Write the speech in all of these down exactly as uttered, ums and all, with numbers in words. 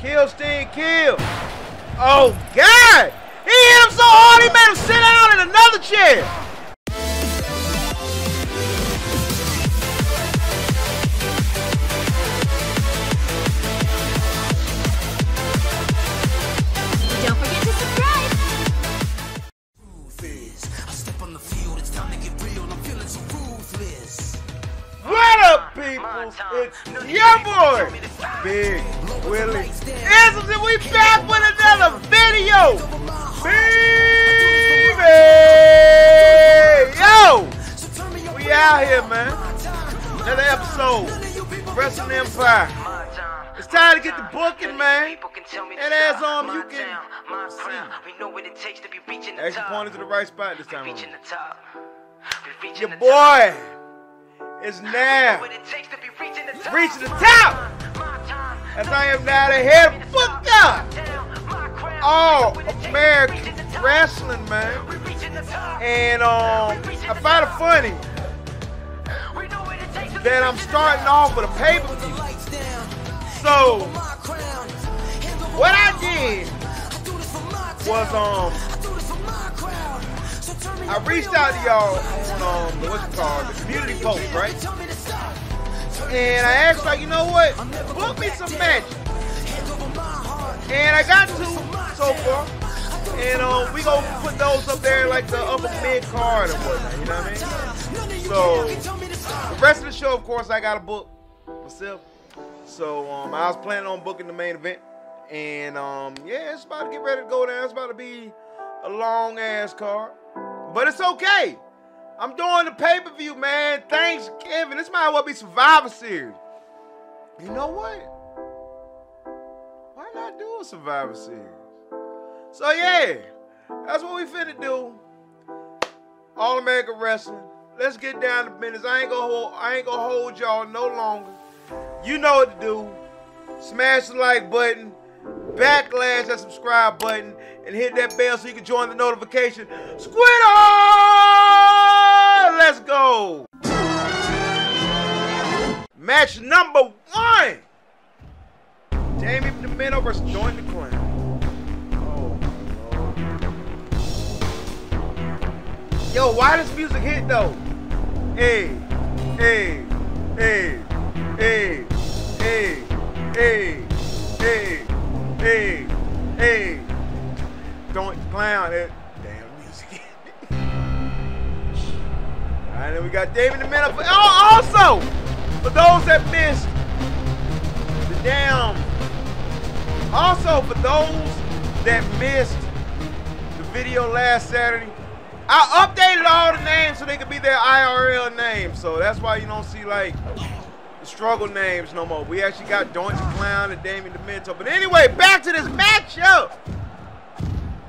Kill, Sting, kill. Oh, God. He hit him so hard he made him sit down in another chair. Don't forget to subscribe. I step on the field, it's time to get real. I'm feeling so ruthless. What up, people? It's your boy, Big Willie Isms, and we back with another video. Baby! Yo! We out here, man. Another episode, Wrestling Empire. It's time to get the booking, man. And as um, you can see, extra pointed to the right spot this time. Your boy is now reaching the top. As I am now the head booked up. All-American Wrestling, man. And um, I find it funny that I'm starting off with a pay-per-view. So what I did was um I reached out to y'all on um what's it called, the community post, right? And I asked, like, you know what, book me some matches. And I got two so far. And um we gonna put those up there like the upper mid card or whatnot, you know what I mean? So the rest of the show, of course, I gotta book myself. So um I was planning on booking the main event. And um, yeah, it's about to get ready to go down. It's about to be a long ass card, but it's okay. I'm doing the pay-per-view, man. Thanks, Kevin. This might well be Survivor Series. You know what? Why not do a Survivor Series? So yeah, that's what we finna do. All-American Wrestling. Let's get down to business. I ain't gonna hold, I ain't gonna hold y'all no longer. You know what to do. Smash the like button. Backlash that subscribe button and hit that bell so you can join the notification. Squiddo! Let's go! Match number one! Damien Demento versus Doink the Clown. Oh my Lord. Yo, why this music hit though? Hey, hey, hey, hey, hey, hey, hey. Hey, hey, don't clown that damn music. Alright, then we got David the Man. Oh, also, for those that missed the damn, also for those that missed the video last Saturday, I updated all the names so they could be their I R L names. So that's why you don't see like struggle names no more. We actually got Doink the Clown and Damien Demento. But anyway, back to this matchup.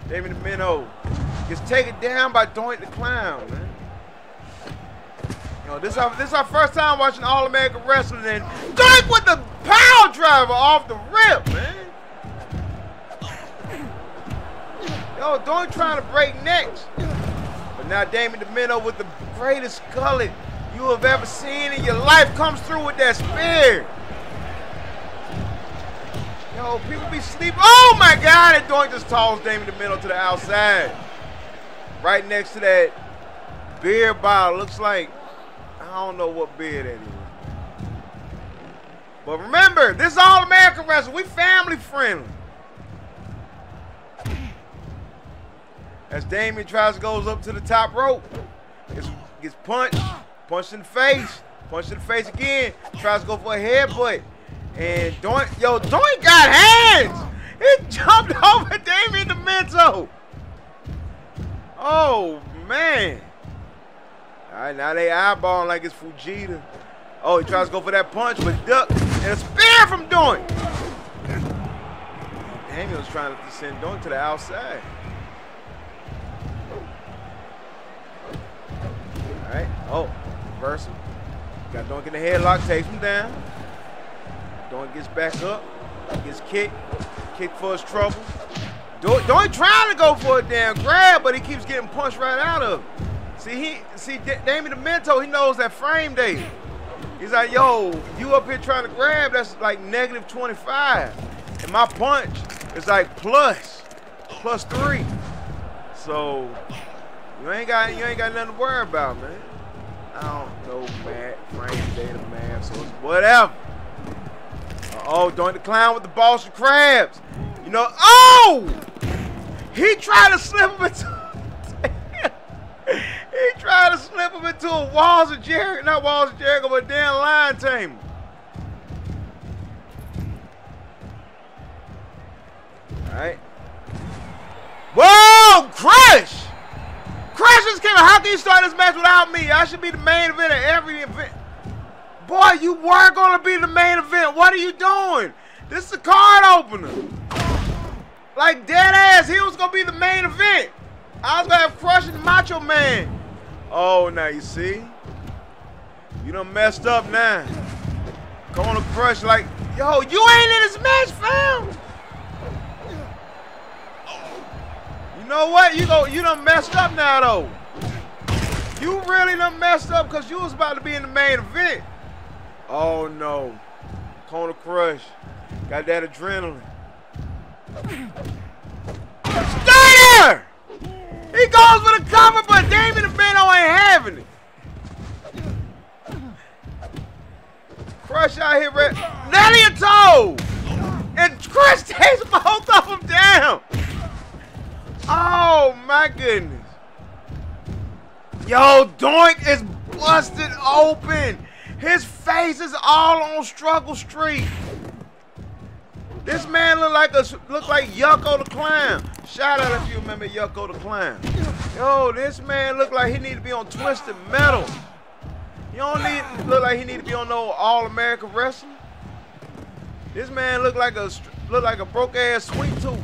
Damien Demento gets taken down by Doink the Clown, man. You know, this is our, this is our first time watching All-American Wrestling, and Doink with the power driver off the rip, man. Yo, Doink trying to break necks. But now Damien Demento with the greatest gullet you have ever seen in your life comes through with that spear. Yo, people be sleeping. Oh my God, and Doink just tosses Damien Demento to the outside. Right next to that beer bottle. Looks like, I don't know what beer that is. But remember, this is All-American Wrestling. We family friendly. As Damien tries to goes up to the top rope, gets, gets punched. Punch in the face, punch in the face again. Tries to go for a headbutt. And Doink, yo, Doink got hands! He jumped over Damien Demento. Oh, man. All right, now they eyeballing like it's Fujita. Oh, he tries to go for that punch, but duck. And a spear from Doink. Damien was trying to send Doink to the outside. All right, oh. Reverse him. Got Doink in the headlock, takes him down. Doink gets back up, gets kicked, kicked for his trouble. Doink, Doink trying to go for a damn grab, but he keeps getting punched right out of him. See, he, see, Damien Demento, he knows that frame day. He's like, yo, you up here trying to grab, that's like negative twenty-five. And my punch is like plus, plus three. So you ain't got you ain't got nothing to worry about, man. I don't know Matt, Frank, Data Man, so it's whatever. Uh oh, Doink the Clown with the Boston Crabs. You know, oh! He tried to slip him into He tried to slip him into a Walls of Jericho, not Walls of Jericho, but damn Lion Tamer. Alright. Whoa! Crush! Crush is Kevin. How can you start this match without me? I should be the main event of every event. Boy, you were gonna be the main event. What are you doing? This is a card opener. Like dead ass, he was gonna be the main event. I was gonna have Crush and Macho Man. Oh, now you see? You done messed up now. Kona Crush like, yo, you ain't in this match, fam. You know what? You go, you done messed up now though. You really done messed up because you was about to be in the main event. Oh no. Kona Crush. Got that adrenaline. Stay there! He goes for the cover, but Damien Demento ain't having it. Crush out here, red. Nelly a toe! And Crush takes both of them down. Oh my goodness. Yo, Doink is busted open. His face is all on Struggle Street. This man look like a look like Yucko the Clown. Shout out if you remember Yucko the Clown. Yo, this man look like he need to be on Twisted Metal. You don't need look like he need to be on no All-American Wrestling. This man look like a look like a broke ass sweet tooth.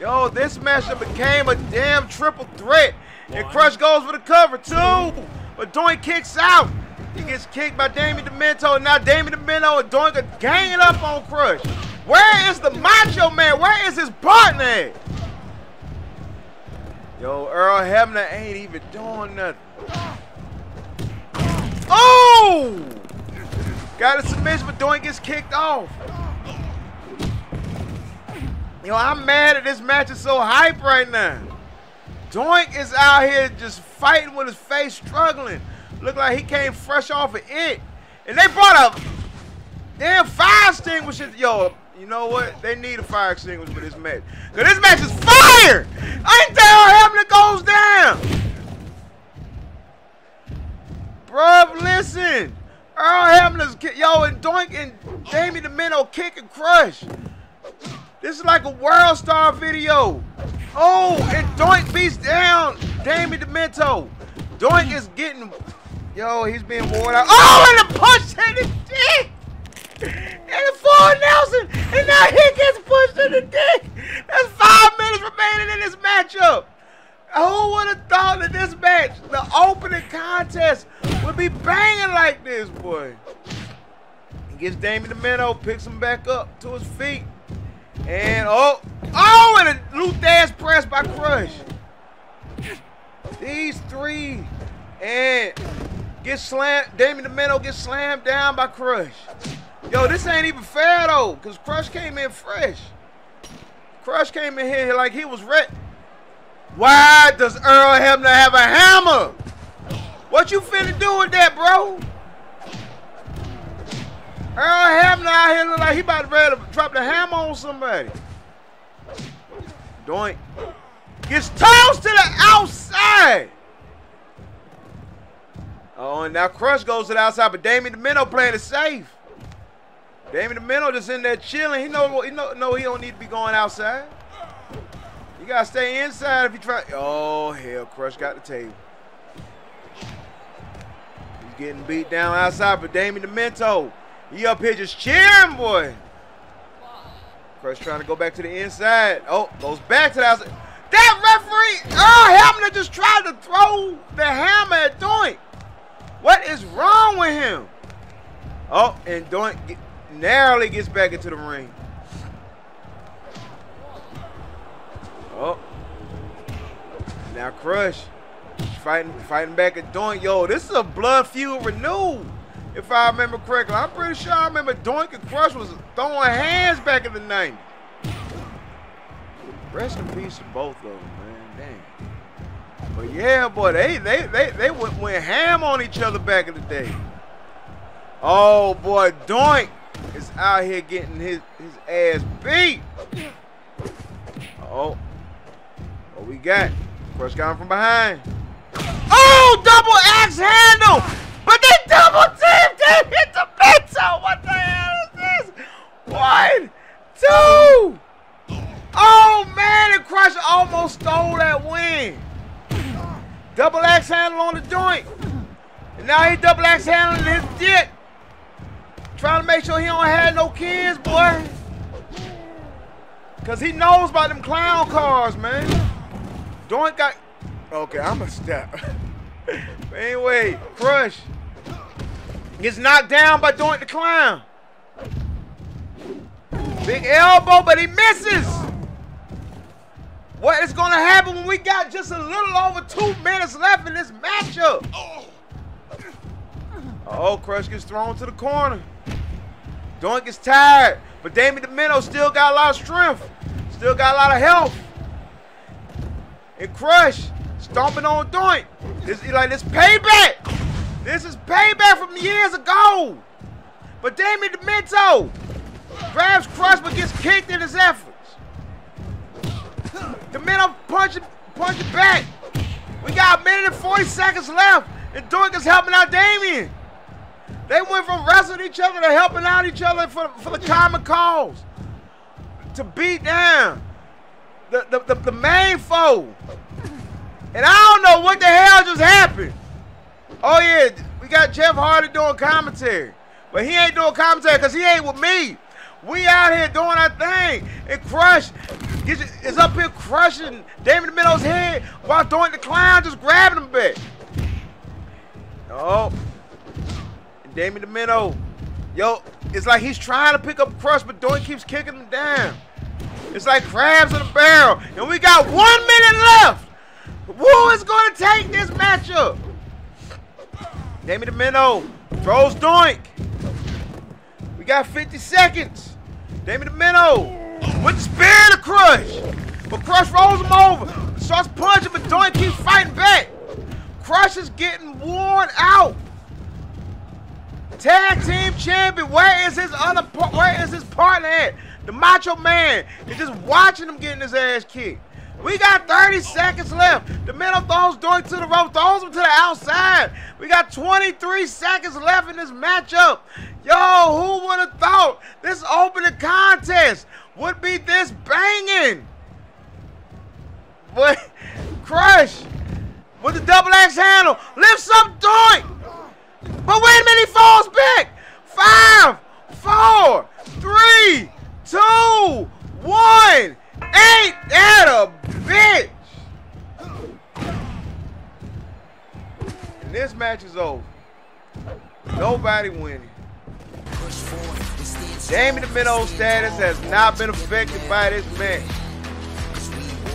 Yo, this matchup became a damn triple threat. And Crush goes for the cover too, but Doink kicks out. He gets kicked by Damien Demento, and now Damien Demento and Doink are ganging up on Crush. Where is the Macho Man? Where is his partner at? Yo, Earl Hebner ain't even doing nothing. Oh! Got a submission, but Doink gets kicked off. Yo, I'm mad that this match is so hype right now. Doink is out here just fighting with his face, struggling. Look like he came fresh off of it. And they brought a damn fire extinguisher. Yo, you know what? They need a fire extinguisher for this match. Because this match is fire! Ain't that how Hebner goes down? Bruv, listen. Earl Hebner's, yo, and Doink and Damien Demento kick and Crush. This is like a World Star video. Oh, and Doink beats down Damien Demento. Doink is getting... Yo, he's being worn out. Oh, and a punch to the dick! And a full Nelson! And now he gets pushed in the dick! That's five minutes remaining in this matchup! Who would have thought that this match, the opening contest, would be banging like this, boy? He gets Damien Demento, picks him back up to his feet. And oh, oh, and a loot ass press by Crush. These three. And get slammed. Damien Demento gets slammed down by Crush. Yo, this ain't even fair though, cause Crush came in fresh. Crush came in here like he was wrecked. Why does Earl Hebner have a hammer? What you finna do with that, bro? Earl Hebner out here look like he about to drop the hammer on somebody. Doink gets tossed to the outside. Oh, and now Crush goes to the outside, but Damien Demento playing it safe. Damien Demento just in there chilling. He know he know, know he don't need to be going outside. You gotta stay inside if you try. Oh hell, Crush got the table. He's getting beat down outside, but Damien Demento, he up here just cheering, boy. Crush trying to go back to the inside. Oh, goes back to the outside. That referee, Earl Hebner, just tried to throw the hammer at Doink. What is wrong with him? Oh, and Doink get, narrowly gets back into the ring. Oh. Now Crush fighting, fighting back at Doink. Yo, this is a blood feud renewed. if I remember correctly. I'm pretty sure I remember Doink and Crush was throwing hands back in the nineties. Rest in peace to both of them, man. Damn. But yeah, boy, they they they they went, went ham on each other back in the day. Oh boy, Doink is out here getting his his ass beat. Uh-oh. What we got? Crush got him from behind. Oh, double axe handle! But they double teamed. They hit the Demento. What the hell is this? One, two. Oh man, and Crush almost stole that win. Double axe handle on the joint. And now he double axe handling his dick. Trying to make sure he don't have no kids, boy. Cause he knows about them clown cars, man. Doink got, okay, I'm gonna stop. But anyway, Crush gets knocked down by Doink the Clown. Big elbow, but he misses. What is gonna happen when we got just a little over two minutes left in this matchup? Oh, uh-oh, Crush gets thrown to the corner. Doink is tired, but Damien Demento still got a lot of strength, still got a lot of health. And Crush stomping on Doink. This is like this payback. This is payback from years ago. But Damien Demento grabs Crush but gets kicked in his efforts. Demento punching, punching back. We got a minute and forty seconds left, and Doink is helping out Damien. They went from wrestling each other to helping out each other for, for the common cause. To beat down the, the, the, the main foe. And I don't know what the hell just happened. Oh yeah, we got Jeff Hardy doing commentary. But he ain't doing commentary because he ain't with me. We out here doing our thing. And Crush is up here crushing Damien Demento's head while Doink the Clown just grabbing him back. Oh. And Damien Demento. Yo, it's like he's trying to pick up Crush, but Doink keeps kicking him down. It's like crabs in a barrel. And we got one minute left. Who is going to take this matchup? Damien Demento throws Doink. We got fifty seconds. Damien Demento with the spear to Crush. But Crush rolls him over. Starts punching, but Doink keeps fighting back. Crush is getting worn out. Tag team champion. Where is his other? Where is his partner at? The Macho Man is just watching him getting his ass kicked. We got thirty seconds left. Demento throws Doink to the rope, throws him to the outside. We got twenty-three seconds left in this matchup. Yo, who would have thought this opening contest would be this banging? But Crush with the double axe handle lifts up Doink. But wait a minute, he falls back. Five, four, three, two, one. Ain't that a bitch? And this match is over. Nobody winning. Damien Demento's status has not been affected by this match.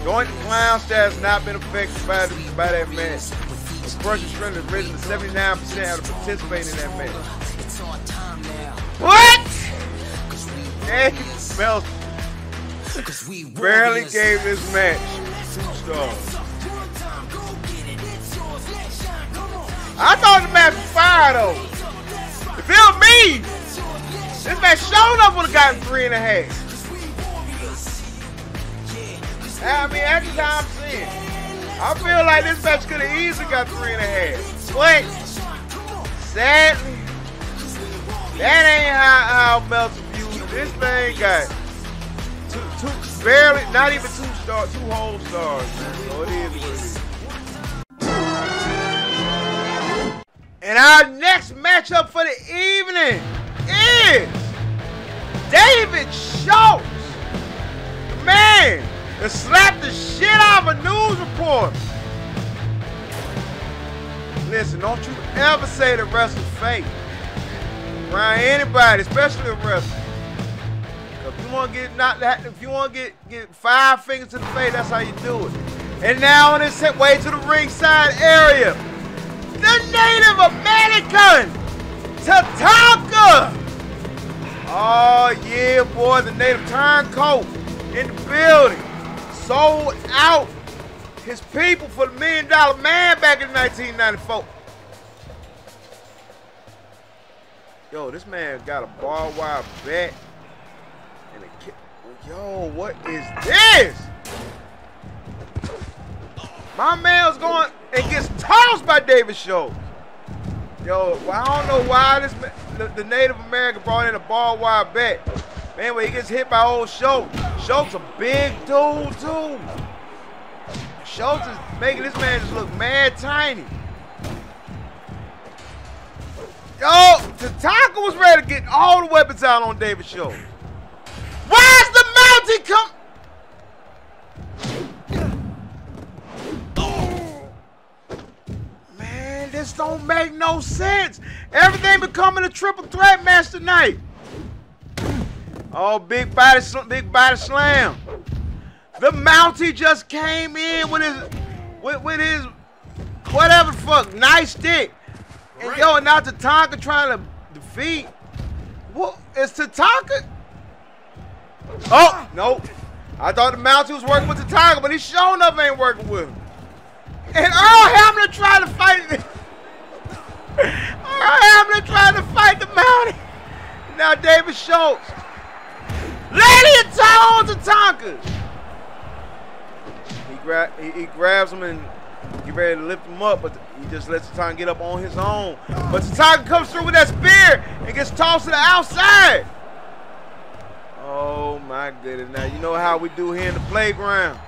Doink the Clown status has not been affected by, this, by that match. Crush's strength has risen to seventy-nine percent after participating in that match. What? Damien Meltzer barely gave this match two stars. I thought the match was fire though. If it was me, this match showed up would have gotten three and a half. I mean, that's what I'm saying. I feel like this match could have easily got three and a half. But sadly, that ain't how, how Meltzer viewed this thing. Got Two, two, barely, not even two stars, two whole stars, man. So it is what it is. And our next matchup for the evening is David Schultz, the man that slapped the shit out of a news reporter. Listen, don't you ever say that wrestling's fake around anybody, especially a wrestler. If you want to get not that, if you want to get get five fingers to the face, that's how you do it. And now on his way to the ringside area, the Native American Tatanka! Oh yeah, boy, the native turncoat in the building. Sold out his people for the Million Dollar Man back in nineteen ninety-four. Yo, this man got a barbed wire bat and a kick. Yo, what is this? My man's going and gets tossed by David Schultz. Yo, well, I don't know why this man, the, the Native American brought in a barbed wire bat. Man, when he gets hit by old Schultz, Schultz a big dude too. Schultz is making this man just look mad tiny. Yo, Tatanka was ready to get all the weapons out on David Schultz. Where's the Mountie come? Man, this don't make no sense. Everything becoming a triple threat match tonight. Oh, big body, big body slam. The Mountie just came in with his, with, with his, whatever the fuck, nice stick. And yo, now Tatanka trying to defeat. What is Tatanka? Oh, nope. I thought the Mountie was working with Tatanka, but he sure enough ain't working with him. And Earl Hebner trying to fight. Earl Hebner trying to fight the Mountie. Now David Schultz. Lady and Tone Tatanka. He, gra he, he grabs him and get ready to lift him up, but he just lets Tatanka get up on his own. But Tatanka comes through with that spear and gets tossed to the outside. Oh my goodness. Now you know how we do here in the playground.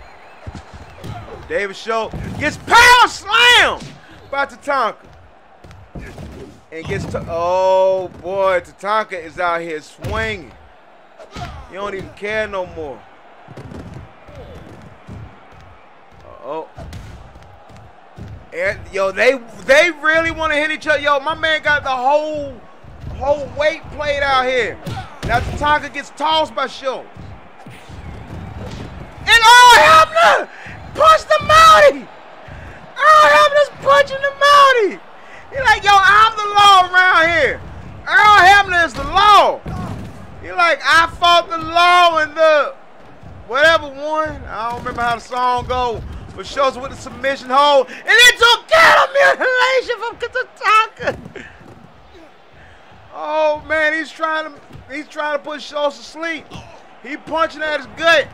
David Schultz gets power slammed by Tatanka. And gets to, oh boy, Tatanka is out here swinging. He don't even care no more. Uh-oh. And, yo, they they really want to hit each other. Yo, my man got the whole whole weight played out here. Now Tatanka gets tossed by Schultz. And Earl Hebner punched the Mountie. Earl Hebner's punching the Mountie. He's like, yo, I'm the law around here. Earl Hebner is the law. He's like, I fought the law and the whatever one. I don't remember how the song goes. But Schultz with a submission hold, and it took cattle mutilation from Tatanka. Oh man, he's trying to he's trying to put Schultz to sleep. He punching at his gut,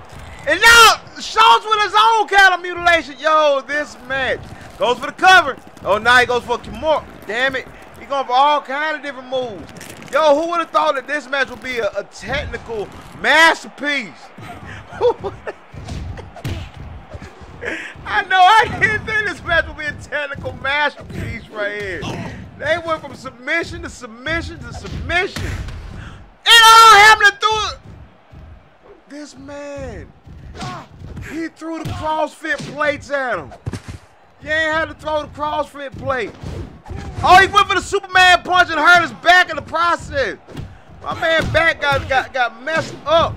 and now Schultz with his own cattle mutilation. Yo, this match goes for the cover. Oh, now he goes for Kimura. Damn it, he going for all kind of different moves. Yo, who would have thought that this match would be a, a technical masterpiece? I know, I didn't think this match would be a technical masterpiece right here. They went from submission to submission to submission. It all happened through it. This man, he threw the CrossFit plates at him. You ain't had to throw the CrossFit plate. Oh, he went for the Superman punch and hurt his back in the process. My man back got, got, got messed up.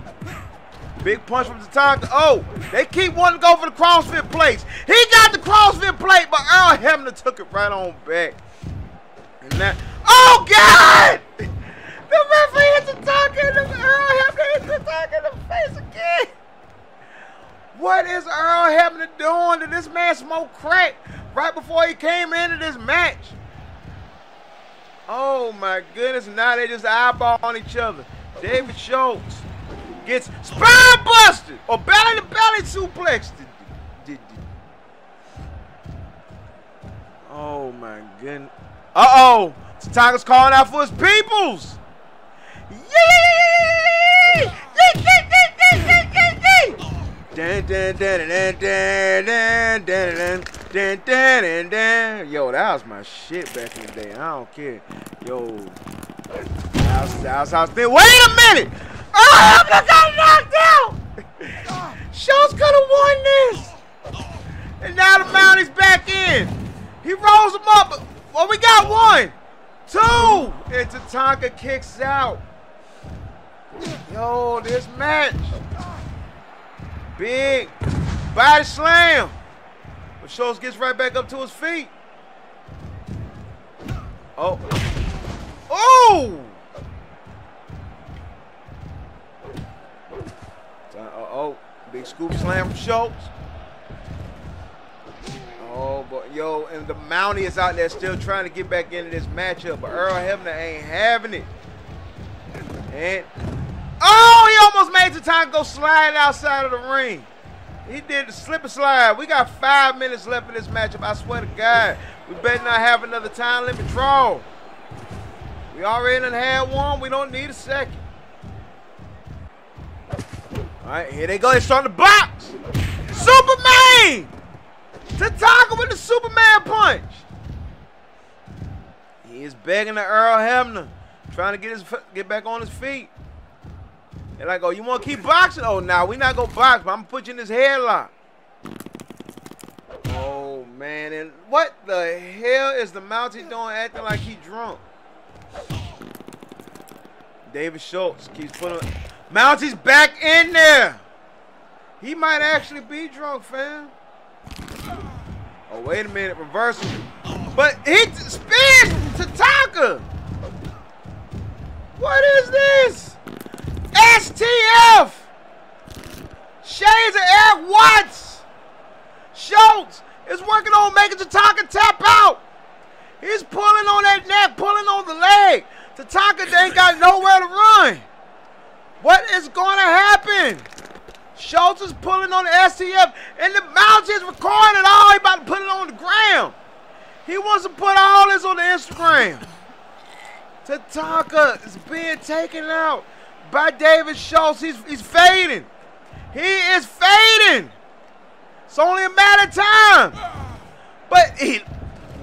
Big punch from Tatanka. Oh, they keep wanting to go for the CrossFit plates. He got the CrossFit plate, but Earl Hebner took it right on back. And that, oh God! The referee hit Tatanka and the Earl Hebner hit Tatanka in the face again. What is Earl Hebner doing? Did this man smoke crack right before he came into this match? Oh my goodness! Now they just eyeball on each other. David Schultz gets spine busted or belly to belly suplex. Oh my goodness. Uh oh. Tatanka's calling out for his peoples. Yay! Dan dan dan dan dan dan dan dan dan dan. Yo, that was my shit back in the day. I don't care. Yo. How's how's wait a minute! Earl Hebner got knocked out! Schultz could have won this! And now the Mountie's back in. He rolls him up. Well, we got one, two, and Tatanka kicks out. Yo, this match. Big body slam. But Schultz gets right back up to his feet. Oh. Oh! Uh-oh. Big scoop slam from Schultz. Oh, but yo, and the Mountie is out there still trying to get back into this matchup, but Earl Hebner ain't having it. And oh, he almost made Tatanka slide outside of the ring. He did the slip and slide. We got five minutes left in this matchup. I swear to God, we better not have another time limit draw. We already done had one. We don't need a second. All right, here they go. They're starting to box. Superman! Tatanka with the Superman punch. He is begging the Earl Hebner, trying to get his get back on his feet. They're like, oh, you want to keep boxing? Oh, nah, we're not going to box, but I'm going to put you in this headlock. Oh, man. And what the hell is the Mountie doing acting like he drunk? David Schultz keeps putting... Mountie's back in there. He might actually be drunk, fam. Oh, wait a minute. Reversal. But he spins Tatanka. What is this? S T F! Shades of Ed Watts! Schultz is working on making Tatanka tap out! He's pulling on that neck, pulling on the leg! Tatanka ain't got nowhere to run! What is gonna happen? Schultz is pulling on the S T F, and the Mountie is recording it all! He about to put it on the ground! He wants to put all this on the Instagram! Tatanka is being taken out by David Schultz. He's, he's fading. He is fading. It's only a matter of time. But he,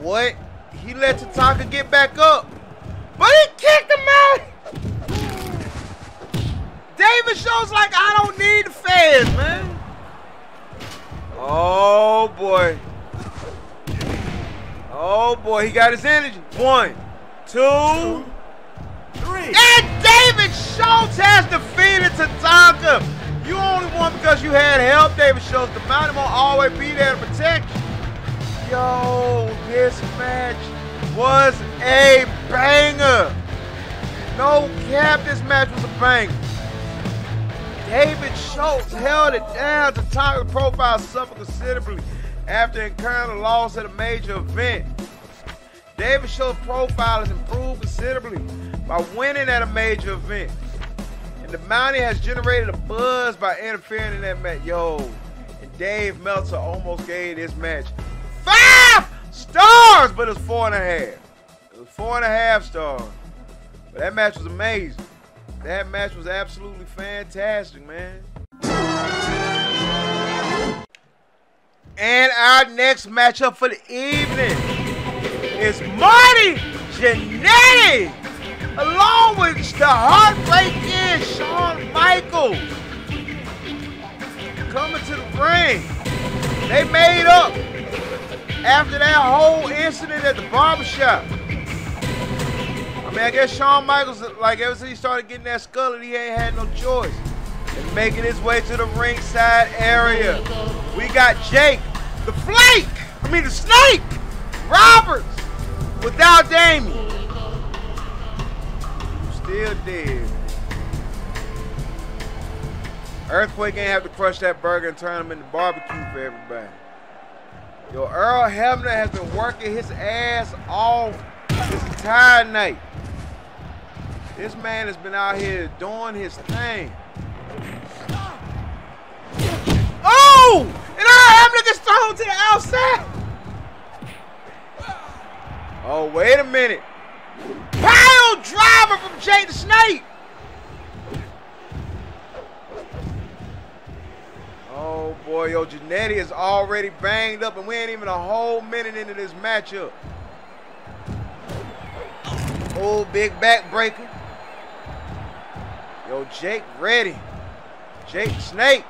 what? He let Tatanka get back up. But he kicked him out. David Schultz like, I don't need the fans, man. Oh, boy. Oh, boy, he got his energy. One, two, three. And David Schultz has defeated Tatanka. You only won because you had help, David Schultz. The Mountie won't always be there to protect you. Yo, this match was a banger. No cap, this match was a banger. David Schultz held it down. Tatanka's profile suffered considerably after incurring a loss at a major event. David Schultz's profile has improved considerably by winning at a major event. And the Mountie has generated a buzz by interfering in that match. Yo, and Dave Meltzer almost gave this match five stars, but it's four and a half. It was four and a half stars. But that match was amazing. That match was absolutely fantastic, man. And our next matchup for the evening is Marty Jannetty, along with the Heartbreak Kid, Shawn Michaels, coming to the ring. They made up after that whole incident at the barbershop. I mean, I guess Shawn Michaels, like ever since he started getting that scullet, he ain't had no choice. And making his way to the ringside area. We got Jake, the Flake, I mean the Snake, Roberts, without Damien. Still dead. Earthquake ain't have to crush that burger and turn him into barbecue for everybody. Yo, Earl Hebner has been working his ass off this entire night. This man has been out here doing his thing. Oh! And Earl Hebner gets thrown to the outside. Oh, wait a minute. Pile driver from Jake the Snake. Oh boy, yo, Jannetty is already banged up, and we ain't even a whole minute into this matchup. Oh, big backbreaker. Yo, Jake ready. Jake the Snake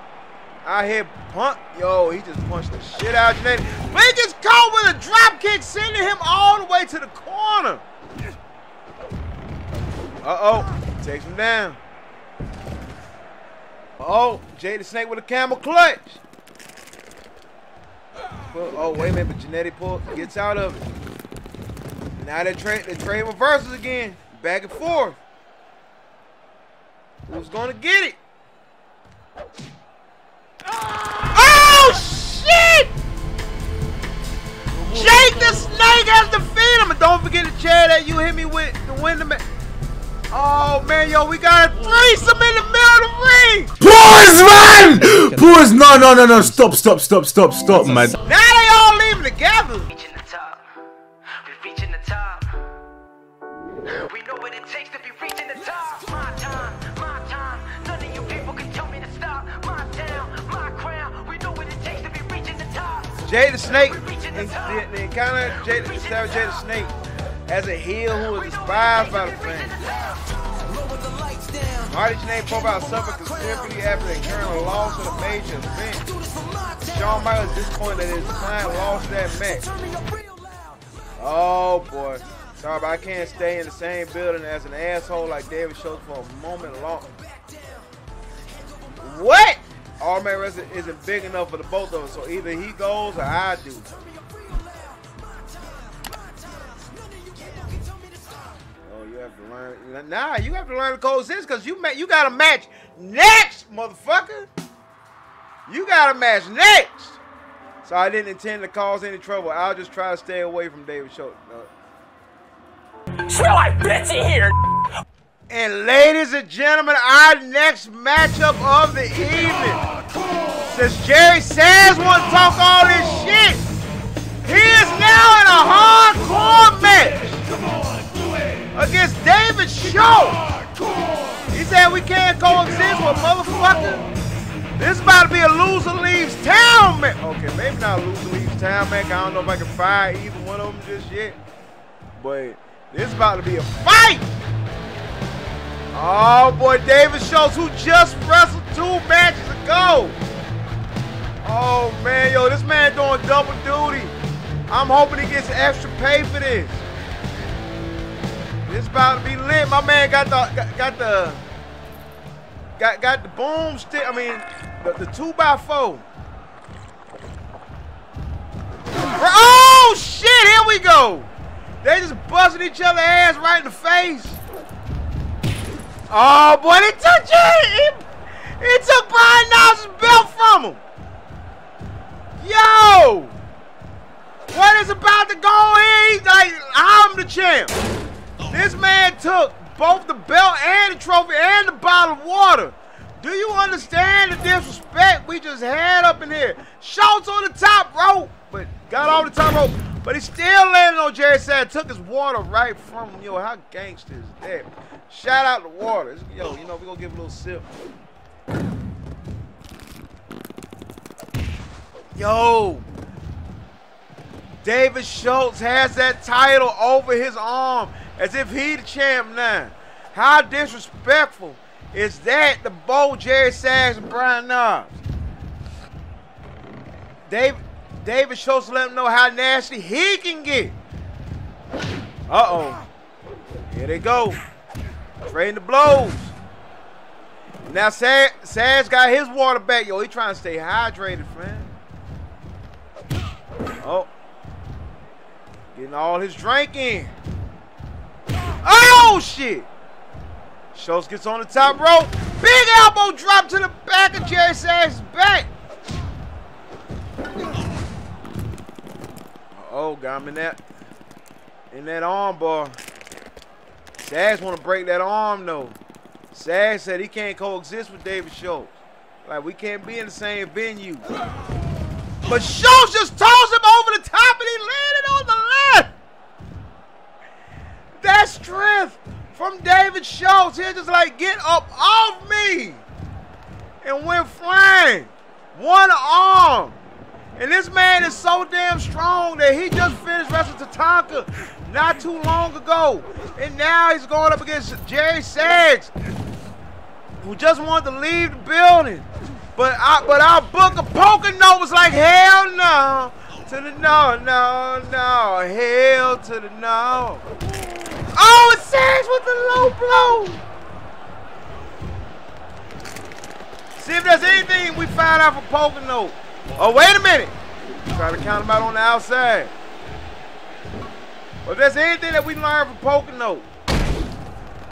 out here pump. Yo, he just punched the shit out of Jannetty. But he gets caught with a drop kick, sending him all the way to the corner. Uh-oh, takes him down. Oh, Jay the Snake with a camel clutch. Pull, oh, wait a minute, but Jannetty pull, gets out of it. Now they trade, they trade reversals again. Back and forth. Who's gonna get it? Oh, shit! Jake the Snake has defeated him. And don't forget to chair that you hit me with to win the match. Oh, man, yo, we got a threesome in the middle of the ring. Pause, man! Pause. No, no, no, no. Stop, stop, stop, stop, stop, man. Now they all leaving together. We're reaching the top. We're reaching the top. We know what it takes to be reaching the top. My time, my time. None of you people can tell me to stop. My town, my crown. We know what it takes to be reaching the top. Jay the Snake. The, the encounter of Jay the, Jay the Snake as a heel who was inspired by the fans. Marty Jannetty profile suffered considerably after incurring a loss of a major event. Shawn Michaels disappointed that his client lost that match. Oh boy. Sorry, but I can't stay in the same building as an asshole like David Schultz for a moment longer. What? All-American Wrestling isn't big enough for the both of us, so either he goes or I do. Learn. Nah, you have to learn the cold sense because you you got a match next, motherfucker. You got a match next. So I didn't intend to cause any trouble. I'll just try to stay away from David Schultz. No. Smell like bitch in here. And ladies and gentlemen, our next matchup of the evening. Since Jerry Sags wants to talk all this shit, he is now in a hardcore match against David Schultz. He said we can't coexist with motherfucker. This is about to be a loser leaves town match. Okay, maybe not a loser leaves town match. I don't know if I can fire either one of them just yet. But this is about to be a fight. Oh boy, David Schultz, who just wrestled two matches ago. Oh man, yo, this man doing double duty. I'm hoping he gets extra pay for this. It's about to be lit. My man got the got, got the got got the boom stick. I mean, the, the two by four. Oh shit! Here we go. They just busting each other ass right in the face. Oh boy, they took it. It took Brian Knobs' belt from him. Yo, what is about to go here? He's like, I'm the champ. This man took both the belt and the trophy and the bottle of water. Do you understand the disrespect we just had up in here? Schultz on the top rope, but got off the top rope, but he still landed on Jerry Sags. Took his water right from him. Yo, how gangster is that? Shout out to water. Yo, you know, we're gonna give a little sip. Yo. David Schultz has that title over his arm as if he the champ now. How disrespectful is that to both Jerry Sags and Brian Knobs? David, David Schultz let him know how nasty he can get. Uh-oh. Here they go. Trading the blows. Now Sags, Sags got his water back. Yo, he trying to stay hydrated, man. Oh. Getting all his drink in. Oh, shit. Schultz gets on the top rope. Big elbow drop to the back of Jerry Sags' back. Uh-oh, got him in that, in that arm bar. Sags want to break that arm, though. Sags said he can't coexist with David Schultz. Like, we can't be in the same venue. But Schultz just tossed him over the top and he landed on the left. That strength from David Schultz. He's just like, get up off me. And went flying. One arm. And this man is so damn strong that he just finished wrestling Tatanka not too long ago. And now he's going up against Jerry Sags, who just wanted to leave the building. But I, but our book of poker note was like, hell no, to the no, no, no, hell to the no. Oh, it's Sags with the low blow. See if there's anything we find out from poker note. Oh, wait a minute. Try to count him out on the outside. But if there's anything that we learned from poker note,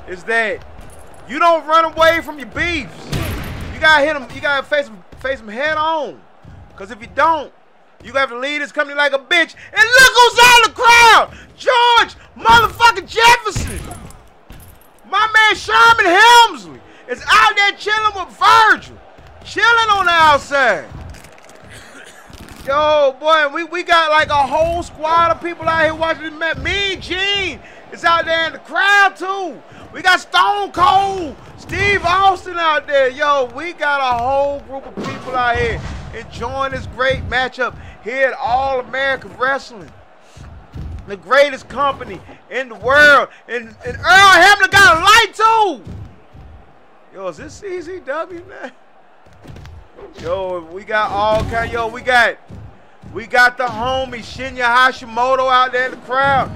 is that you don't run away from your beefs. You gotta hit them. You gotta face them, face them head on. Cause if you don't, you have to lead this company like a bitch. And look who's out of the crowd! George motherfucking Jefferson! My man Sherman Helmsley is out there chilling with Virgil. Chilling on the outside. Yo, boy, we, we got like a whole squad of people out here watching this match. Mean Gene is out there in the crowd, too. We got Stone Cold Steve Austin out there. Yo, we got a whole group of people out here enjoying this great matchup here at All-American Wrestling, the greatest company in the world. And, and Earl Hebner got a light too. Yo, is this C Z W, man? Yo, we got all kind. Yo, we got, we got the homie Shinya Hashimoto out there in the crowd.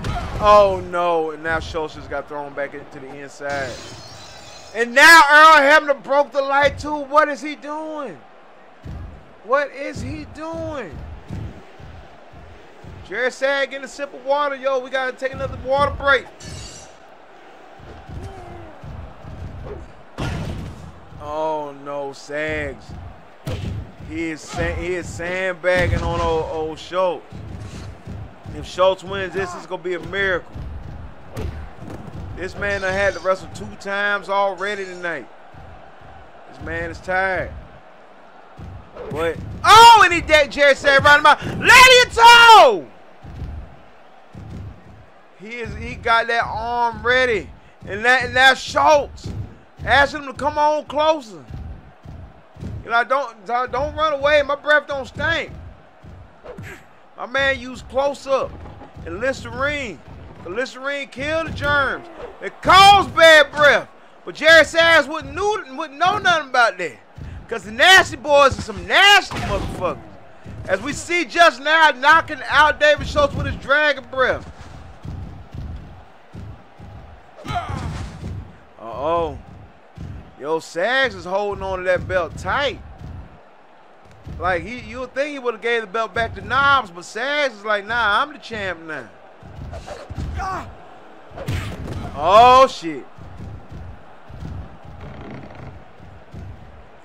Oh no! And now Schultz just got thrown back into the inside. And now Earl Hebner broke the light too. What is he doing? What is he doing? Jerry Sags getting a sip of water. Yo, we gotta take another water break. Oh no, Sags. He is sand, he is sandbagging on old, old Schultz. If Schultz wins this, it's gonna be a miracle. This man done had to wrestle two times already tonight. This man is tired. But oh, and he decked Jerry Sags right in my lady toe. He is he got that arm ready, and that and that's Schultz asking him to come on closer. You know, don't don't run away. My breath don't stink. My man used close up and Listerine. The Listerine killed the germs. It caused bad breath, but Jerry Sags wouldn't knew wouldn't know nothing about that. Because the Nasty Boys are some nasty motherfuckers. As we see just now, knocking out David Schultz with his dragon breath. Uh-oh. Yo, Sags is holding on to that belt tight. Like, he, you would think he would have gave the belt back to Knobs, but Sags is like, nah, I'm the champ now. Oh, shit.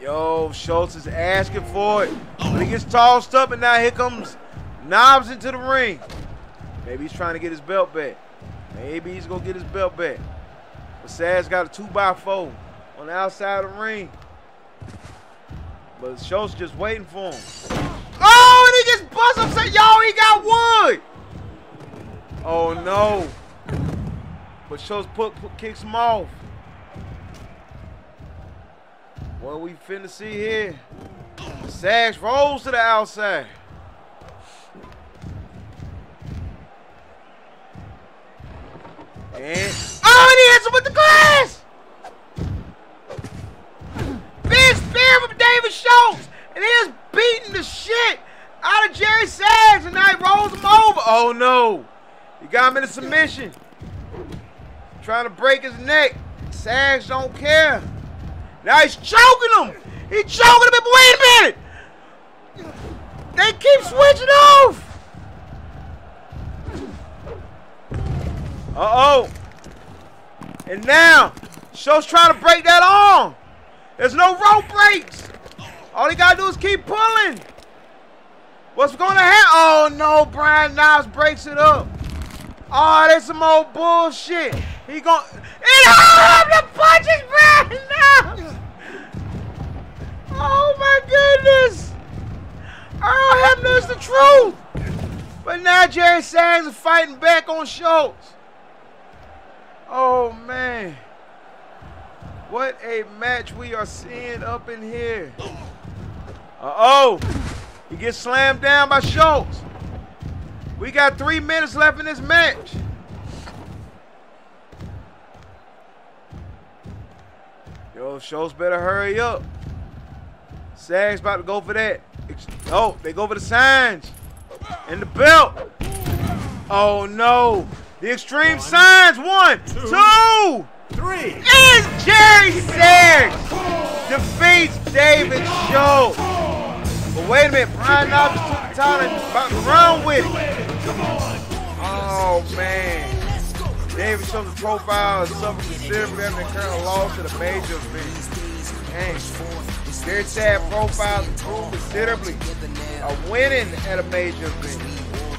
Yo, Schultz is asking for it. But he gets tossed up, and now here comes Knobs into the ring. Maybe he's trying to get his belt back. Maybe he's going to get his belt back. But Sags got a two by four on the outside of the ring. But Schultz just waiting for him. Oh, and he just busts up saying, yo, he got wood. Oh, no. But Schultz put, put, kicks him off. What we finna see here? Sags rolls to the outside. And oh, and he hits him with the glass! Big spear from David Schultz! And he is beating the shit out of Jerry Sags, and now he rolls him over. Oh no! He got him in a submission. Trying to break his neck. Sags don't care. Now he's choking him. He's choking him. But wait a minute. They keep switching off. Uh-oh. And now, Schultz trying to break that arm. There's no rope breaks. All he got to do is keep pulling. What's going to happen? Oh, no. Brian Knobs breaks it up. Oh, that's some old bullshit. He going to... It hurt him to punch his Brian Knobs. Oh my goodness! Earl Hebner is the truth! But now Jerry Sags is fighting back on Schultz. Oh man. What a match we are seeing up in here. Uh-oh! He gets slammed down by Schultz. We got three minutes left in this match. Yo, Schultz better hurry up. Sags about to go for that. Oh, they go for the signs. And the belt. Oh, no. The extreme one, signs. One, two, two three. It's Jerry Sags defeats David Schultz. But wait a minute. Brian Knobs took the title and about to run with it. Oh, man. David Schultz's profile has suffered considerable and current loss to the major event. Their tag profiles improved considerably, a winning at a major event.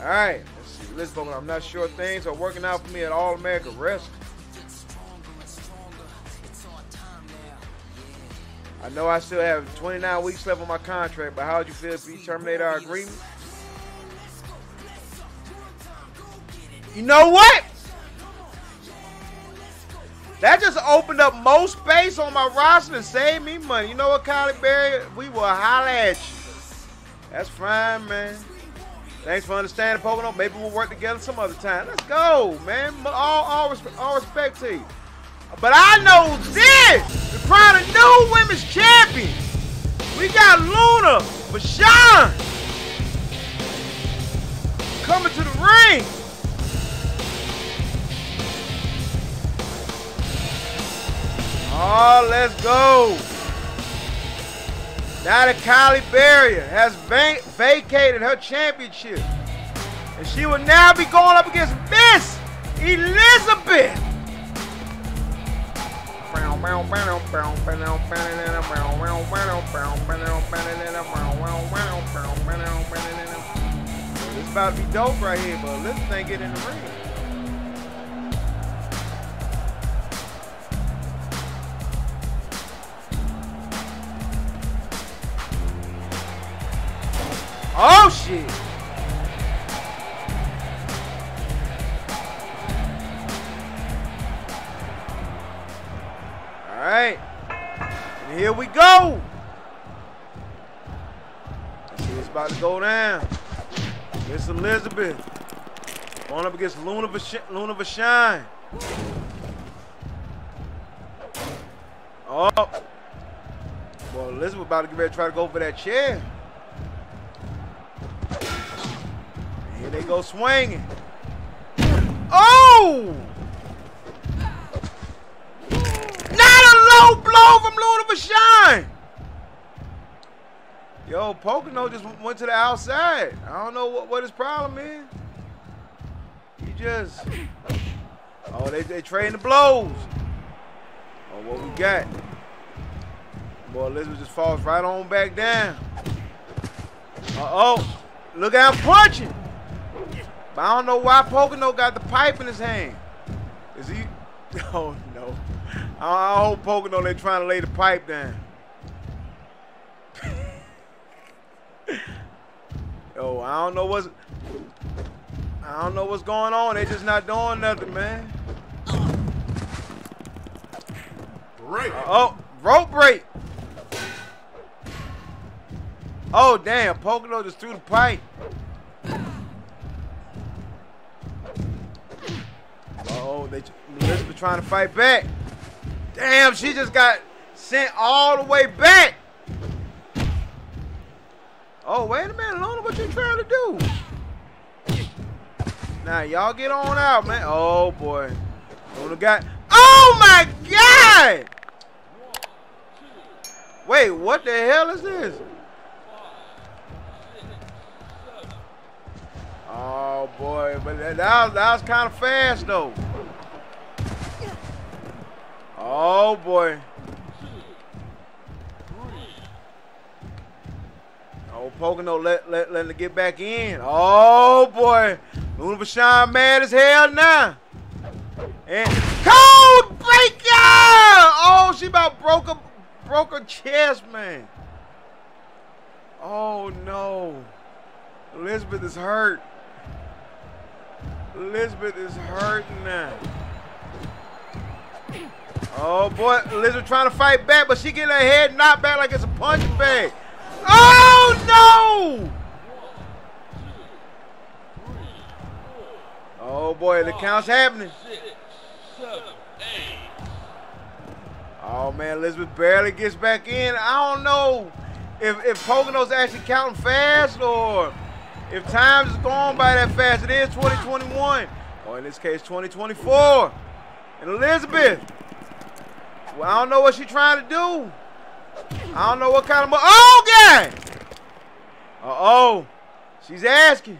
All right, let's see. Listen, I'm not sure things are working out for me at All-American Wrestling. I know I still have twenty-nine weeks left on my contract, but how would you feel if we terminate our agreement? You know what? That just opened up more space on my roster and saved me money. You know what, Kylie Berry? We will holler at you. That's fine, man. Thanks for understanding, Pocono. Maybe we'll work together some other time. Let's go, man. All, all, respect, all respect to you. But I know this, the Pride of New Women's Champions. We got Luna Vachon coming to the ring. Oh, let's go. Now that Kylie Berry has vac vacated her championship, and she will now be going up against Miss Elizabeth. It's about to be dope right here, but let's thing get in the ring. Oh shit! Alright, here we go. I see it's about to go down. Miss Elizabeth going up against Luna Vachon. Luna Vachon. Oh, well, Elizabeth about to get ready to try to go for that chair. And here they go swinging. Oh! Low blow from Luna Vachon. Yo, Pocono just went to the outside. I don't know what, what his problem is. He just... Oh, they, they trading the blows. Oh, what we got? Boy, Elizabeth just falls right on back down. Uh-oh. Look out, punching. But I don't know why Pocono got the pipe in his hand. Is he... Oh, no. I hope Pocono they trying to lay the pipe down. Yo, I don't know what's I don't know what's going on. They just not doing nothing, man. Break. Uh, oh, rope break. Oh damn, Pocono just threw the pipe. Oh, they Elizabeth trying to fight back. Damn, she just got sent all the way back. Oh, wait a minute, Luna, what you trying to do? Now, y'all get on out, man. Oh, boy. Luna got... Oh, my God! Wait, what the hell is this? Oh, boy, but that, that was, that was kind of fast, though. Oh boy. Oh, Pocono let, let, letting it get back in. Oh boy. Luna Vachon mad as hell now. And cold breaker! Oh, she about broke her, broke her chest, man. Oh no. Elizabeth is hurt. Elizabeth is hurt now. Oh boy, Elizabeth trying to fight back, but she getting her head knocked back like it's a punching bag. Oh no! Oh boy, the count's happening. Oh man, Elizabeth barely gets back in. I don't know if, if Pocono's actually counting fast or if time's going by that fast. It is twenty twenty-one, or in this case twenty twenty-four. And Elizabeth, well, I don't know what she's trying to do. I don't know what kind of... Oh, God! Uh-oh. She's asking.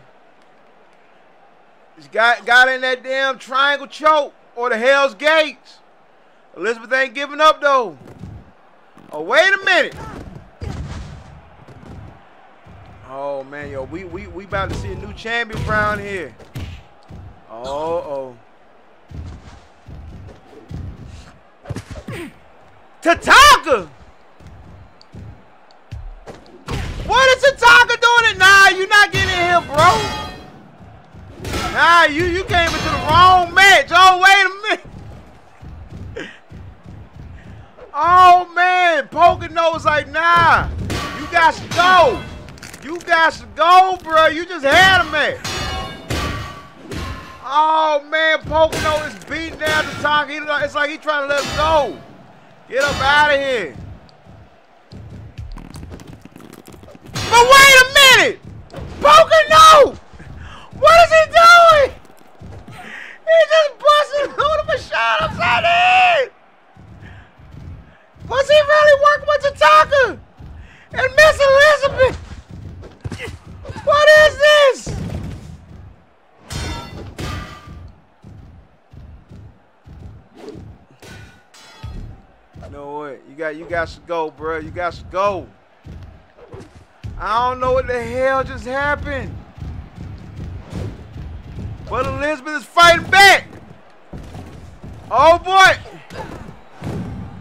He's got, got in that damn triangle choke or the Hell's Gates. Elizabeth ain't giving up, though. Oh, wait a minute. Oh, man, yo, we, we, we about to see a new champion around here. Uh-oh. Tatanka! What is Tatanka doing it? Nah, you not getting in here, bro. Nah, you, you came into the wrong match. Oh, wait a minute. Oh, man. Pocono was like, nah, you got to go. You got to go, bro. You just had a match. Oh, man. Pocono is beating down Tatanka. It's like he trying to let us go. Get up out of here. But wait a minute! Pocono! What is he doing? He just busted Luna Vachon upside the head! Was he really working with Tatanka? And Miss Elizabeth? What is this? You know what? You got, you got to go, bro. You got to go. I don't know what the hell just happened. But Elizabeth is fighting back. Oh, boy. And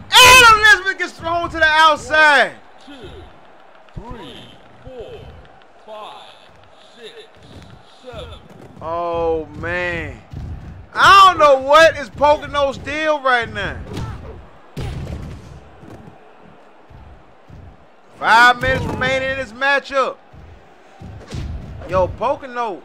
Elizabeth gets thrown to the outside. One, two, three, four, five, six, seven. Oh, man. I don't know what is Pocono's deal right now. Five minutes remaining in this matchup. Yo, Pocono,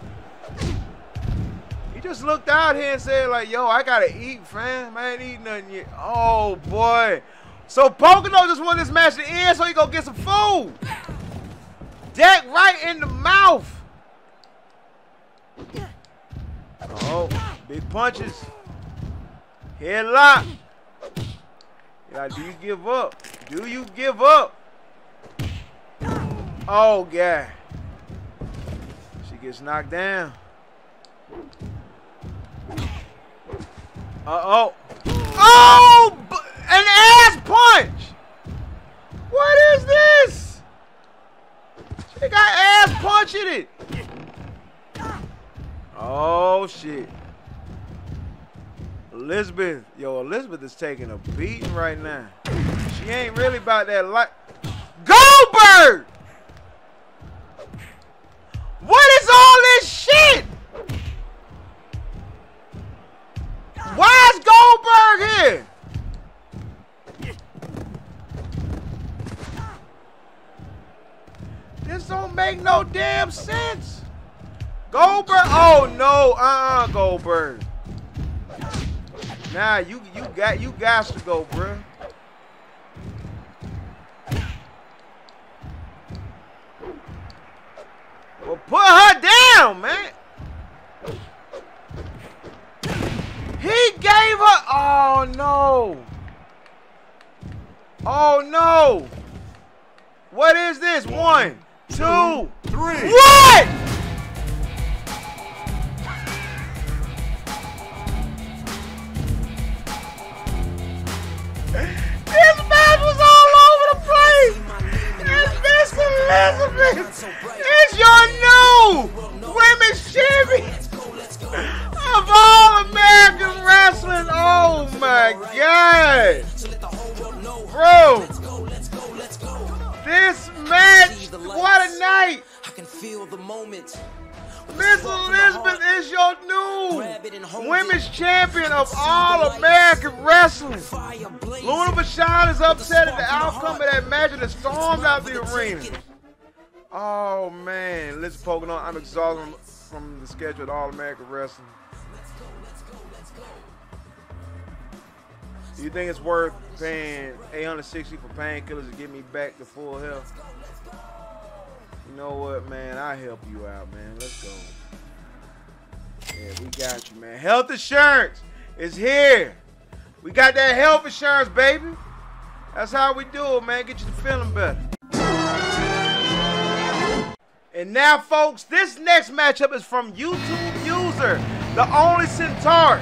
he just looked out here and said, like, yo, I gotta eat, friend. I ain't eating nothing yet. Oh, boy. So Pocono just wanted this match to end so he gonna get some food. Deck right in the mouth. Oh, big punches. Headlock. Like, do you give up? Do you give up? Oh, God. She gets knocked down. Uh-oh. Oh! An ass punch! What is this? She got ass punch in it. Oh, shit. Elizabeth. Yo, Elizabeth is taking a beating right now. She ain't really about that life. Goldberg! What is all this shit? Why is Goldberg here? This don't make no damn sense. Goldberg, oh no, uh-uh, Goldberg. Nah, you you got you got to go, bro. Well, put her down, man. He gave her. Oh, no. Oh, no. What is this? One, two, three. What? This match was all over the place. It's Miss Elizabeth. It's your new women's champion of All-American Wrestling. Oh, my God. Bro, this match, what a night. I can feel the moment. Miss Elizabeth is your new women's champion of All-American Wrestling. Luna Vachon is upset at the outcome of that match and storms out the arena. Oh, man. Listen, Pocono, I'm exhausted from the schedule of All-American Wrestling. Do you think it's worth paying eight hundred sixty dollars for painkillers to get me back to full health? You know what, man? I'll help you out, man. Let's go. Yeah, we got you, man. Health insurance is here. We got that health insurance, baby. That's how we do it, man. Get you to feeling better. And now, folks, this next matchup is from YouTube user the only Centaurs,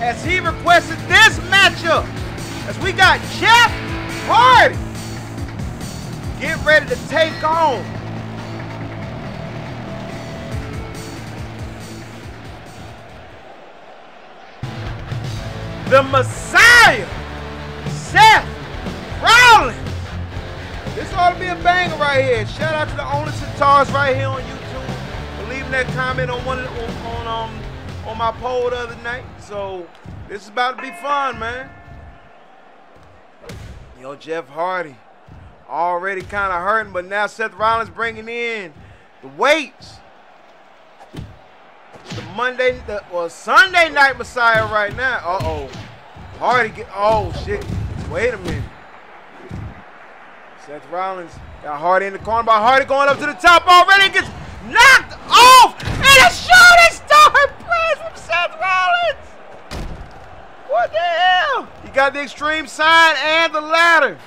as he requested this matchup, as we got Jeff Hardy getting ready to take on the Messiah, Seth Rollins. This ought to be a banger right here. Shout out to the Only Centaurs right here on YouTube for leaving that comment on one of the, on um on my poll the other night. So this is about to be fun, man. Yo, Jeff Hardy already kind of hurting, but now Seth Rollins bringing in the weights. The Monday, the, well, Sunday Night Messiah right now. Uh-oh. Hardy get, oh, shit. Wait a minute. Seth Rollins got Hardy in the corner, but Hardy going up to the top already. Gets knocked off, and a shooting star press from Seth Rollins. What the hell? He got the extreme sign and the ladder.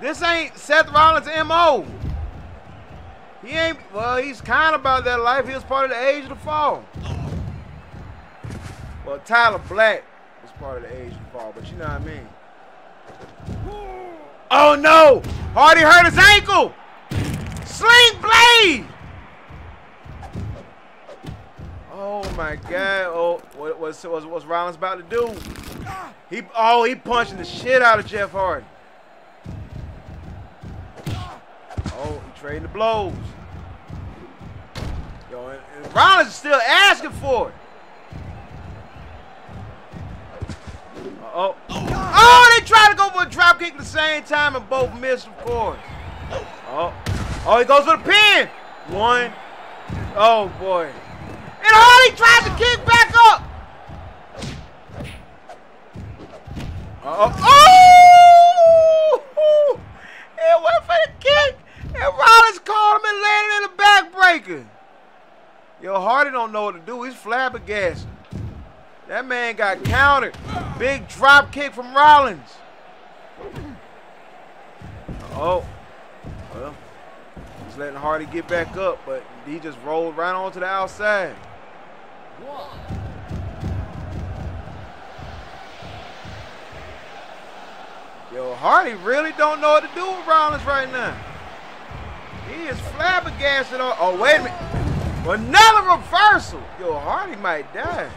This ain't Seth Rollins' M O. He ain't, well, he's kind of about that life. He was part of the Age of the Fall. Well, Tyler Black was part of the Age of the Fall, but you know what I mean. Oh, no. Hardy hurt his ankle. Sling blade. Oh, my God. Oh, what, what's, what's, what's Rollins about to do? He, oh, he punching the shit out of Jeff Hardy. Oh, he trading the blows. Yo, and, and Rollins is still asking for it. Uh-oh. Oh, they tried to go for a drop kick at the same time and both missed, of course. Oh, oh, he goes for the pin. One. Oh, boy. And Hardy tries to kick back up. Uh-oh. Oh! It went for the kick. And Rollins called him and landed in a backbreaker. Yo, Hardy don't know what to do. He's flabbergasted. That man got countered. Big drop kick from Rollins. Uh-oh. Well, he's letting Hardy get back up, but he just rolled right onto the outside. Yo, Hardy really don't know what to do with Rollins right now. He is flabbergasted. On, oh, wait a minute. Another reversal. Yo, Hardy might die.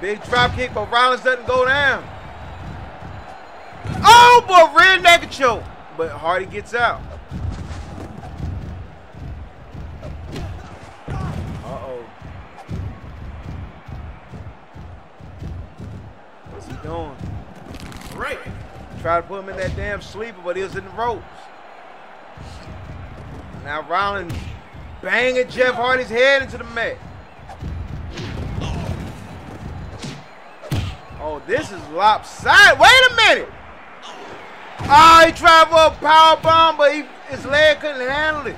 Big drop kick, but Rollins doesn't go down. Oh, boy, rear naked choke. But Hardy gets out. Uh-oh. What's he doing? Right. Try to put him in that damn sleeper, but he was in the ropes. Now Rollins banging Jeff Hardy's head into the mat. Oh, this is lopsided. Wait a minute. Oh, he tried for a power bomb, but he, his leg couldn't handle it.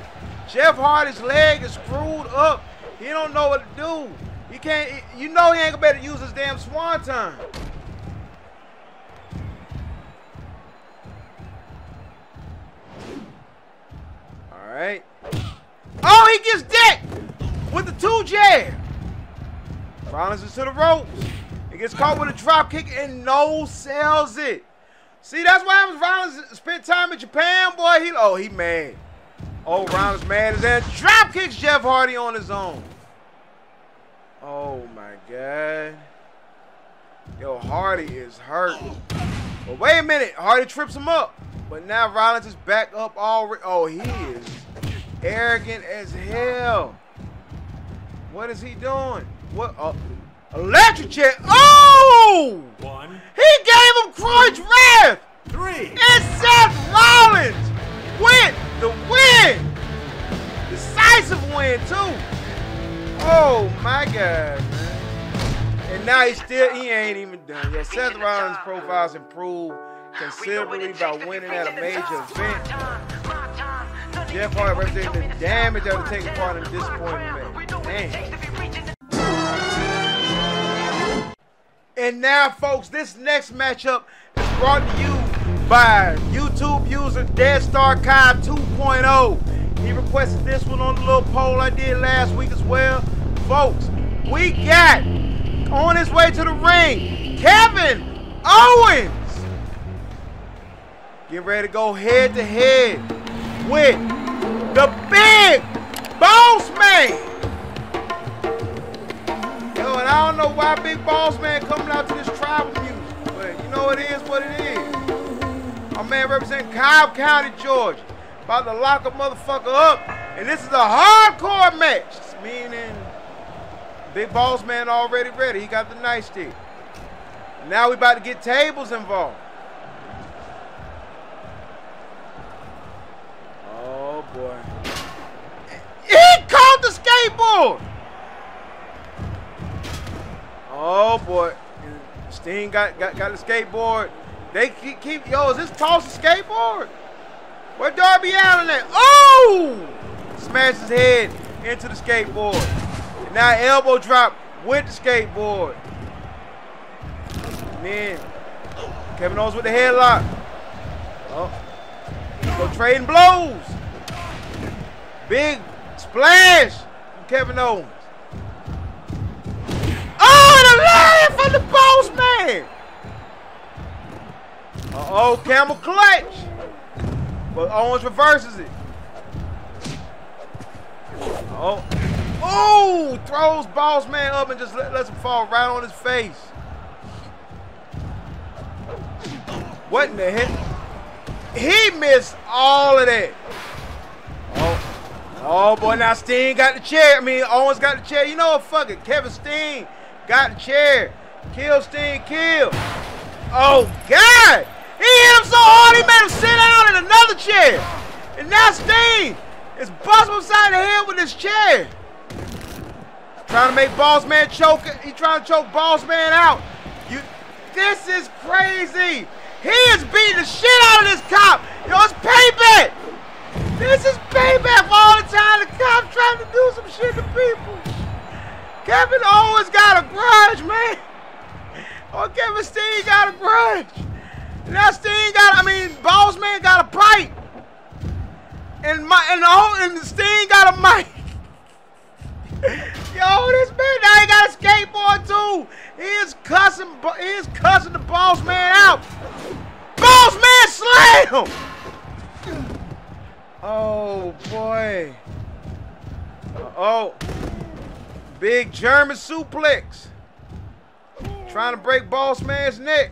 Jeff Hardy's leg is screwed up. He don't know what to do. He can't. He, you know he ain't gonna better use his damn swanton. All right. Oh, he gets decked with the two jab. Rollins is to the ropes. He gets caught with a drop kick and no sells it. See, that's why happens. Rollins spent time in Japan, boy. He oh, he mad. Oh, Rollins mad as that. Drop kicks Jeff Hardy on his own. Oh my God. Yo, Hardy is hurt. But wait a minute, Hardy trips him up. But now Rollins is back up already. Oh, he is arrogant as hell. What is he doing? What? Uh, electric chair. Oh! One. He gave him Croyd's Wrath. Three. And Seth Rollins went the win. Decisive win, too. Oh, my God, man. And now he still, he ain't even done yet. Seth Rollins' profile's improved considerably by winning at a major event. Jeff Hardy represented the damage that was taking part in the disappointment. Damn. And now, folks, this next matchup is brought to you by YouTube user Dead Star Kai two point oh. He requested this one on the little poll I did last week as well. folks, we got, on his way to the ring, Kevin Owens! Get ready to go head to head with the Big Boss Man! Yo, and I don't know why Big Boss Man coming out to this tribal music, but you know it is what it is. My man representing Cobb County, Georgia. About to lock a motherfucker up, and this is a hardcore match. Meaning, Big Boss Man already ready. He got the nightstick. Now we about to get tables involved. Oh boy! He caught the skateboard. Oh boy! Sting got got got the skateboard. They keep, keep yo. Is this toss a skateboard? Where Darby Allen at? Oh! Smashed his head into the skateboard. And now elbow drop with the skateboard. And then Kevin Owens with the headlock. Oh. So trading blows. Big splash from Kevin Owens. Oh, the lion from the Boss Man. Uh-oh, camel clutch. But Owens reverses it. Oh, oh! Throws Boss Man up and just let, lets him fall right on his face. What in the heck? He missed all of that. Oh, oh boy! Now Sting got the chair. I mean, Owens got the chair. You know what? Fuck it. Kevin Sting got the chair. Kill Sting, kill. Oh God! He hit him so hard, he made him sit down in another chair. And now Sting is busting upside the head with his chair. Trying to make Boss Man choke. He trying to choke Boss Man out. You, this is crazy. He is beating the shit out of this cop. Yo, it's payback. This is payback for all the time the cop trying to do some shit to people. Kevin Owens got a grudge, man. Oh, Kevin Sting got a grudge. Now Sting got, I mean, Boss Man got a pipe. And my and all and Sting got a mic. Yo, this man now he got a skateboard too. He is cussing, he is cussing the Boss Man out. Boss Man slam! Oh boy. Uh-oh. Big German suplex. Trying to break Boss Man's neck.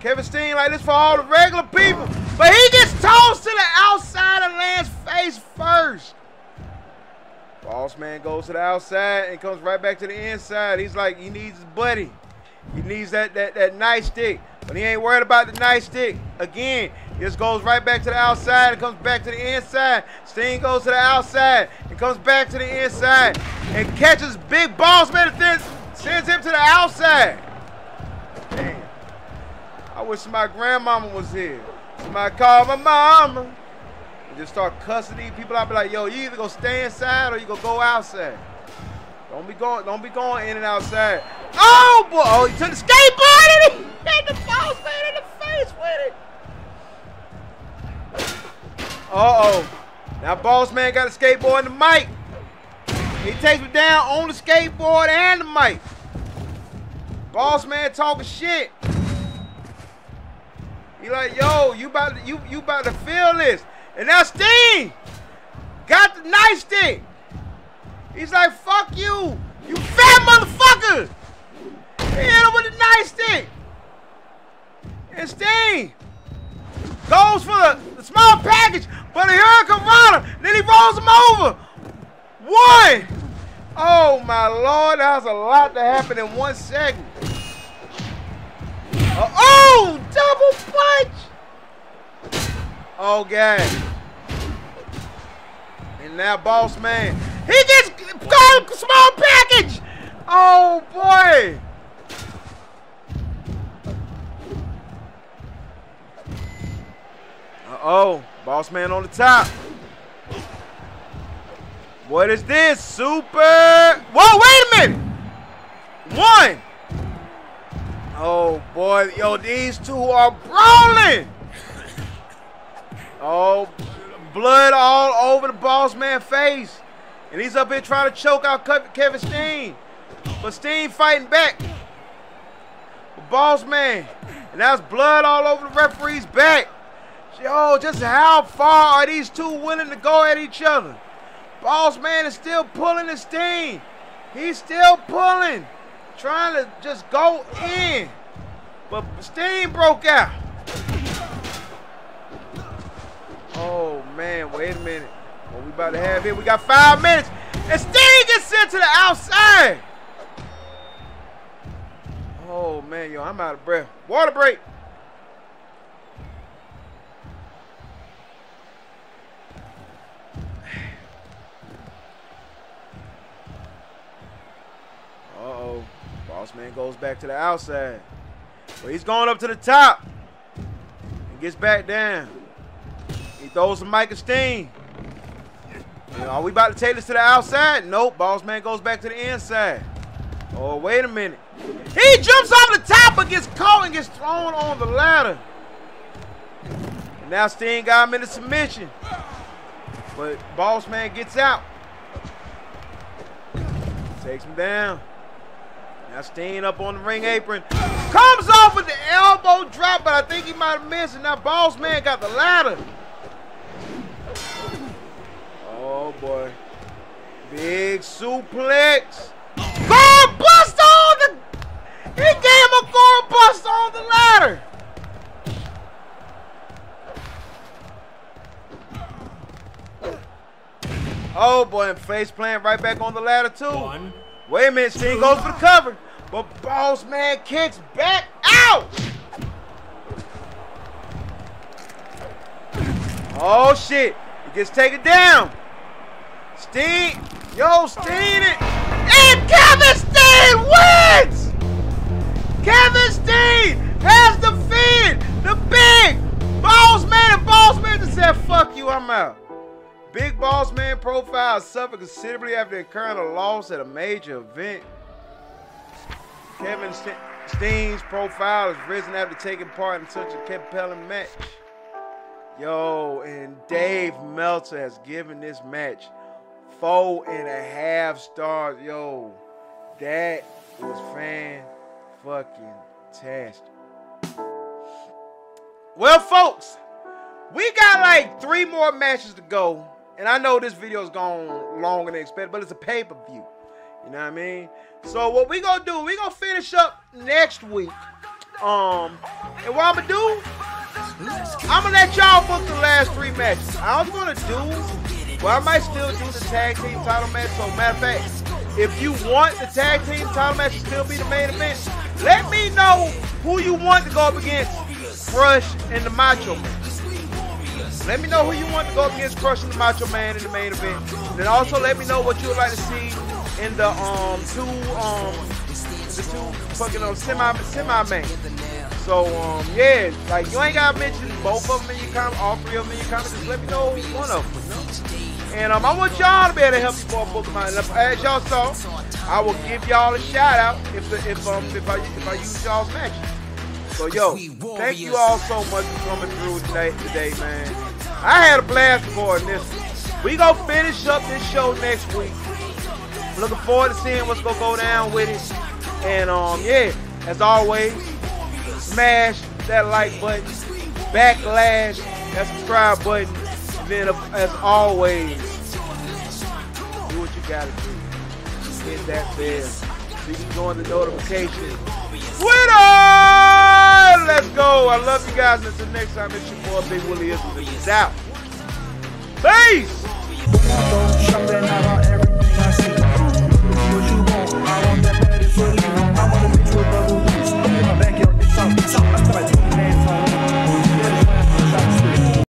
Kevin Steen like this for all the regular people, but he gets tossed to the outside and lands face first. Boss Man goes to the outside and comes right back to the inside. He's like, he needs his buddy. He needs that that that nightstick, but he ain't worried about the nightstick. Again, he just goes right back to the outside and comes back to the inside. Sting goes to the outside and comes back to the inside and catches Big Boss Man and then sends him to the outside. Damn. I wish my grandmama was here. Somebody call my mama. And just start cussing these people out. Be like, yo, you either gonna stay inside or you gonna go outside. Don't be going, don't be going in and outside. Oh boy! Oh, he took the skateboard and he hit the Boss Man in the face with it. Uh-oh. Now Boss Man got a skateboard and the mic. He takes me down on the skateboard and the mic. Boss Man talking shit. He like, yo, you about to, you you about to feel this, and now Sting got the nightstick. He's like, fuck you, you fat motherfucker. He hit him with the nightstick, and Sting goes for the, the small package, but here comes Ronda. Then he rolls him over. One. Oh my Lord, that was a lot to happen in one second. Uh, oh, double punch! Oh God! And now Boss Man, he gets got a small package. Oh boy! Uh oh, Boss Man on the top. What is this? Super! Whoa! Wait a minute! One. Oh boy, yo, these two are brawling. Oh, blood all over the Boss Man's face. And he's up here trying to choke out Kevin Steen. But Steen fighting back. Boss Man. And that's blood all over the referee's back. Yo, just how far are these two willing to go at each other? Boss Man is still pulling his Steen. He's still pulling. Trying to just go in. But Steen broke out. Oh, man. Wait a minute. What we about to have here? We got five minutes. And Sting gets sent to the outside. Oh, man, yo, I'm out of breath. Water break. Uh-oh. Boss Man goes back to the outside. But he's going up to the top. And gets back down. He throws the mic at Sting. Are we about to take this to the outside? Nope. Boss Man goes back to the inside. Oh, wait a minute. He jumps off the top but gets caught and gets thrown on the ladder. And now Sting got him into submission. But Boss Man gets out. Takes him down. Now Sting up on the ring apron. Comes off with the elbow drop, but I think he might have missed. And now Boss Man got the ladder. Oh, boy. Big suplex. Gore bust on the... He gave him a gore bust on the ladder. Oh, boy. And face plant right back on the ladder, too. One, Wait a minute. Sting goes for the cover. But Boss Man kicks back out. Oh, shit. He gets taken down. Sting, yo, Steen, it, and Kevin Steen wins! Kevin Steen has defeated the Big Boss Man, and Boss Man just said, fuck you, I'm out. Big Boss Man profile suffered considerably after incurring a loss at a major event. Kevin St Steen's profile has risen after taking part in such a compelling match. Yo, and Dave Meltzer has given this match Four and a half stars. Yo, that was fan-fucking-tastic. Well, folks, we got like three more matches to go. And I know this video's gone longer than expected, but it's a pay-per-view. You know what I mean? So what we gonna do, we gonna finish up next week. Um, and what I'm gonna do, I'm gonna let y'all book the last three matches. I was gonna do... Well, I might still do the tag team title match. So, matter of fact, if you want the tag team title match to still be the main event, let me know who you want to go up against Crush and the Macho Man. Let me know who you want to go up against Crush and the Macho Man in the main event. Then also let me know what you would like to see in the um two um the two fucking um, semi semi main. So, um, yeah, like, you ain't got to mention both of them in your comments, all three of them in your comments. Just let me know one of them. You know? And um, I want y'all to be able to help me for a book of mine. As y'all saw, I will give y'all a shout-out if the, if, um, if, I, if I use y'all's matches. So, yo, thank you all so much for coming through today, today man. I had a blast recording this one. We going to finish up this show next week. Looking forward to seeing what's going to go down with it. And, um, yeah, as always... Smash that like button, backlash that subscribe button, and then as always, do what you gotta do. Hit that bell so you can join the notification. Twitter! Let's go! I love you guys. Until next time, it's your boy Big Willie. It's out.